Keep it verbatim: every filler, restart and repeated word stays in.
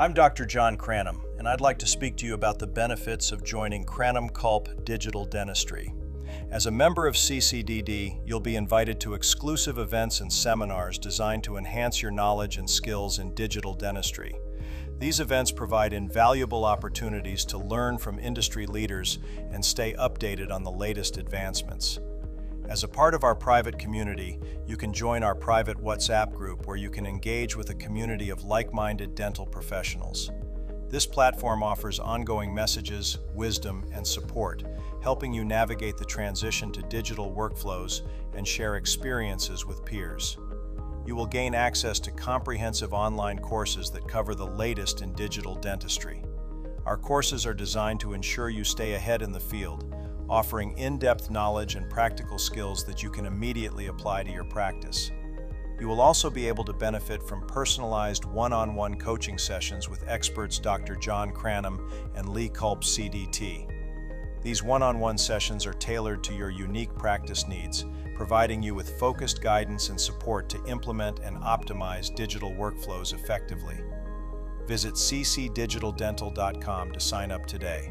I'm Doctor John Cranham, and I'd like to speak to you about the benefits of joining Cranham Culp Digital Dentistry. As a member of C C D D, you'll be invited to exclusive events and seminars designed to enhance your knowledge and skills in digital dentistry. These events provide invaluable opportunities to learn from industry leaders and stay updated on the latest advancements. As a part of our private community, you can join our private WhatsApp group where you can engage with a community of like-minded dental professionals. This platform offers ongoing messages, wisdom, and support, helping you navigate the transition to digital workflows and share experiences with peers. You will gain access to comprehensive online courses that cover the latest in digital dentistry. Our courses are designed to ensure you stay ahead in the field, offering in-depth knowledge and practical skills that you can immediately apply to your practice. You will also be able to benefit from personalized one-on-one coaching sessions with experts Doctor John Cranham and Lee Culp, C D T. These one-on-one sessions are tailored to your unique practice needs, providing you with focused guidance and support to implement and optimize digital workflows effectively. Visit C C digital dental dot com to sign up today.